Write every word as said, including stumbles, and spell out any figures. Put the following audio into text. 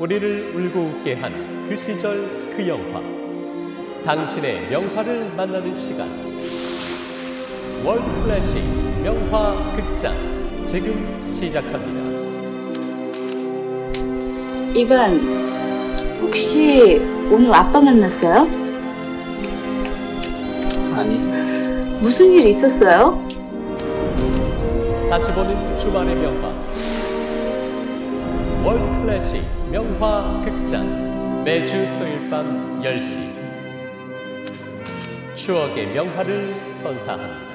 우리를 울고 웃게 한 그 시절 그 영화, 당신의 명화를 만나는 시간. 월드 클래식 명화 극장 지금 시작합니다. 이반, 혹시 오늘 아빠 만났어요? 아니. 무슨 일 있었어요? 다시 보는 주말의 명화. 월드 클래식 명화 극장, 매주 토요일 밤 열 시 추억의 명화를 선사합니다.